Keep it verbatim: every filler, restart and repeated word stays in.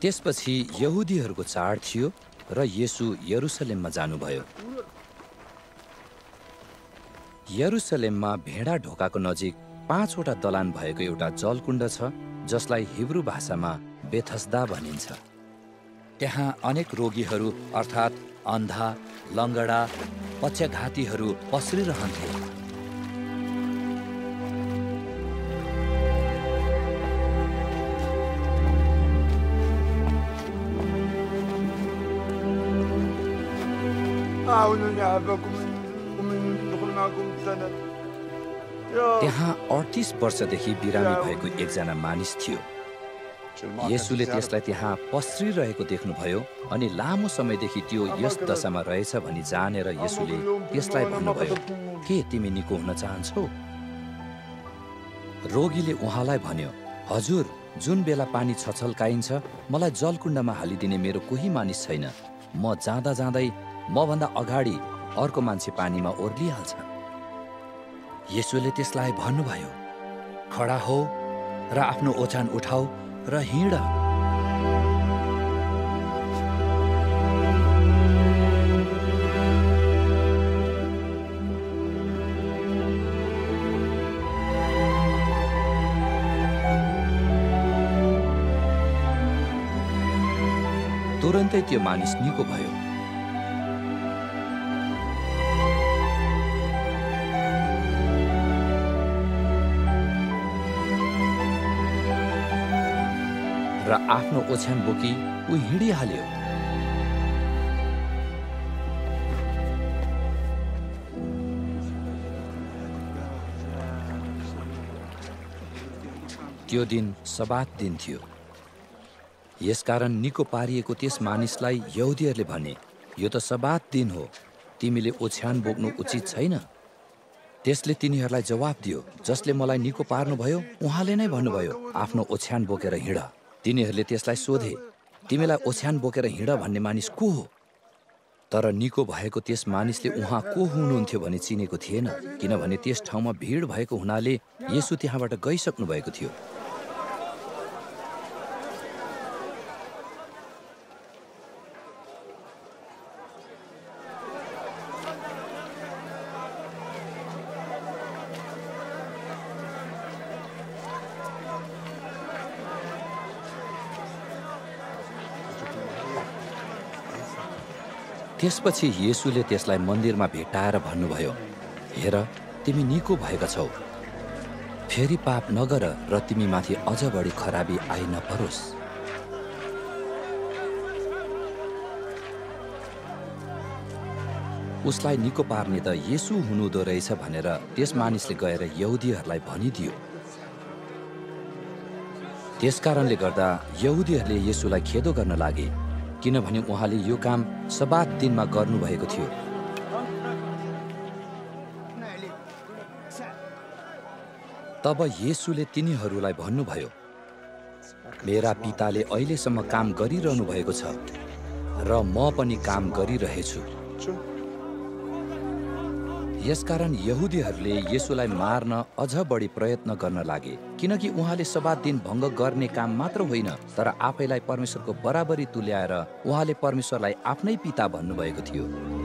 त्यसपछि यहुदीहरूको चाड थियो र येशू यरुसलेममा जानुभयो। यरुसलेममा भेडा ढोकाको नजिक पाँचवटा दलान भएको एउटा जलकुण्ड छ जसलाई हिब्रू भाषामा बेथस्दा भनिन्छ। त्यहाँ अनेक रोगीहरू अर्थात् अन्धा, लङ्गडा, पक्षघातीहरू पस्रिरहन्थे। त्यहाँ अडतिस वर्षदेखि बिरामी भएको एकजना मानिस थियो। येशूले त्यसलाई त्यहाँ पस्रिरहेको देख्नुभयो अनि लामो समयदेखि त्यो यस दशामा रहेछ भनी जानेर येशूले त्यसलाई भन्नुभयो, के तिमी निको हुन चाहन्छौ? रोगीले उहाँलाई भन्यो, हजुर, जुन बेला पानी छछल्काइन्छ मलाई जलकुण्डमा हालिदिने मेरो कोही मानिस छैन। म जाँदा जाँदै मभन्दा अगाडि अर्को मान्छे पानीमा ओर्लिहाल्छ। येशूले त्यसलाई भन्नुभयो, खडा हो र आफ्नो ओछान उठाऊ र हिँड। तुरन्तै त्यो मानिस निको भयो। र आफ्नो ओछ्यान बोकी ऊ हिँडिहाल्यो। त्यो दिन सबात दिन थियो। यसकारण निको पारिएको त्यस मानिसलाई यहुदीहरूले भने, यो त सबात दिन हो, तिमीले ओछ्यान बोक्नु उचित छैन। त्यसले तिनीहरूलाई जवाफ दियो, जसले मलाई निको पार्नुभयो उहाँले नै भन्नुभयो, आफ्नो ओछ्यान बोकेर हिँड। तिनीहरूले त्यसलाई सोधे, तिमीलाई ओछ्यान बोकेर हिँड भन्ने मानिस को हो? तर निको भएको त्यस मानिसले उहाँ को हुनुहुन्थ्यो भने चिनेको थिएन, किनभने त्यस ठाउँमा भिड भएको हुनाले येशू त्यहाँबाट गइसक्नु भएको थियो। त्यसपछि येशूले त्यसलाई मन्दिरमा भेटाएर भन्नुभयो, हेर, तिमी निको भएका छौ, फेरि पाप नगर र तिमी माथि अझ बढी खराबी आइ नपरोस्। उसलाई निको पार्ने त येशू हुनुहुँदो रहेछ भनेर त्यस मानिसले गएर यहुदीहरूलाई भनिदियो। त्यसकारणले गर्दा यहुदीहरूले येशूलाई खेदो गर्न लागे, किनभने उहाँले यो काम सबात दिनमा गर्नुभएको थियो। तब येशूले तिनीहरूलाई भन्नुभयो, मेरा पिताले अहिलेसम्म काम गरिरहनु भएको छ र म पनि काम गरिरहेछु। यसकारण यहुदीहरूले येशूलाई मार्न अझ बढी प्रयत्न गर्न लागे, किनकि उहाँले सबात दिन भङ्ग गर्ने काम मात्र होइन तर आफैलाई परमेश्वरको बराबरी तुल्याएर उहाँले परमेश्वरलाई आफ्नै पिता भन्नुभएको थियो।